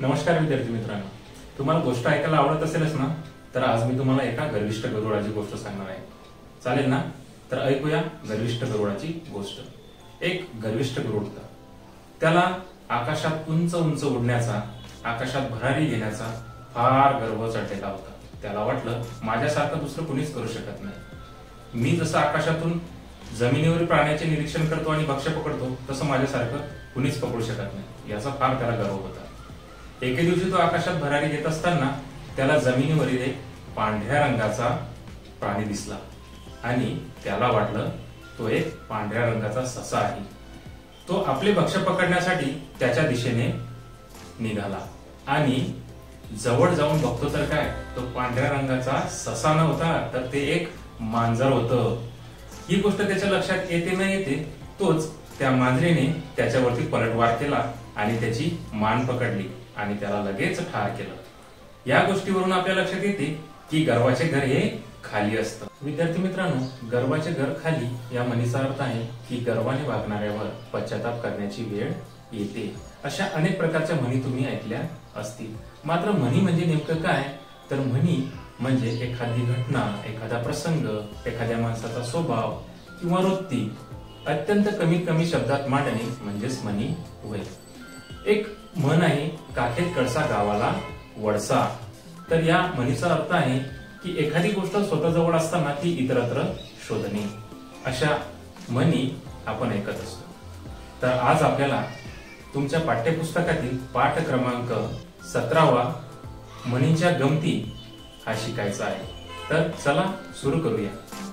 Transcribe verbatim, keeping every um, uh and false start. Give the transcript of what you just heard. नमस्कार विद्यार्थी मित्रांनो, तुम्हाला गोष्ट ऐकायला आवडत असेलच ना, तर आज मी तुम्हाला एका गर्विष्ठ गरुडाची गोष्ट सांगणार आहे. चालेल ना? तर ऐकूया गर्विष्ठ गरुडाची गोष्ट. एक गर्विष्ठ गरुड होता. त्याला आकाशात उंच उंच उडण्याचा, आकाशात भरारी घेण्याचा फार गर्व चढलेला होता. त्याला वाटलं माझ्यासारखं दुसरं कोणीच करू शकत नाही. मी जसं आकाशातून जमिनीवर प्राण्याचे निरीक्षण करतो आणि भक्ष्य पकडतो, तसं माझ्यासारखं कुणीच पकडू शकत नाही, याचा फार त्याला गर्व होता. एके दिवशी तो आकाशात भरारी घेत असताना त्याला जमिनीवरील एक पांढऱ्या रंगाचा प्राणी दिसला आणि त्याला वाटलं तो एक पांढऱ्या रंगाचा ससा आहे. तो आपले भक्ष्य पकडण्यासाठी त्याच्या दिशेने निघाला आणि जवळ जाऊन बघतो तर काय, तो पांढऱ्या रंगाचा ससा नव्हता, तर ते एक मांजर होतं. ही गोष्ट त्याच्या लक्षात येते न येते तोच त्या मांजरीने त्याच्यावरती पलटवार केला आणि त्याची मान पकडली आणि त्याला लगेच ठार केलं. या गोष्टीवरून आपल्या लक्षात येते की गर्वाचे घर हे खाली असतं. विद्यार्थी मित्रांनो, गर्वाचे घर खाली या म्हणीचा अर्थ आहे की गर्वाने वागणाऱ्यावर पश्चाताप करण्याची वेळ येते. अशा अनेक प्रकारच्या म्हणी तुम्ही ऐकल्या असतील. मात्र म्हणी म्हणजे नेमकं काय, तर म्हणी म्हणजे एखादी घटना, एखादा प्रसंग, एखाद्या माणसाचा स्वभाव किंवा वृत्ती अत्यंत कमी कमी शब्दात मांडणे म्हणजेच म्हणी होय. एक म्हण आहे, काखेत कळसा गावाला वळसा. तर या म्हणीचा अर्थ आहे की एखादी गोष्ट स्वतःजवळ असताना ती इतरत्र शोधणे. अशा म्हणी आपण ऐकत असतो. तर आज आपल्याला तुमच्या पाठ्यपुस्तकातील पाठ क्रमांक सतरावा म्हणींच्या गमती हा शिकायचा आहे. तर चला सुरू करूया.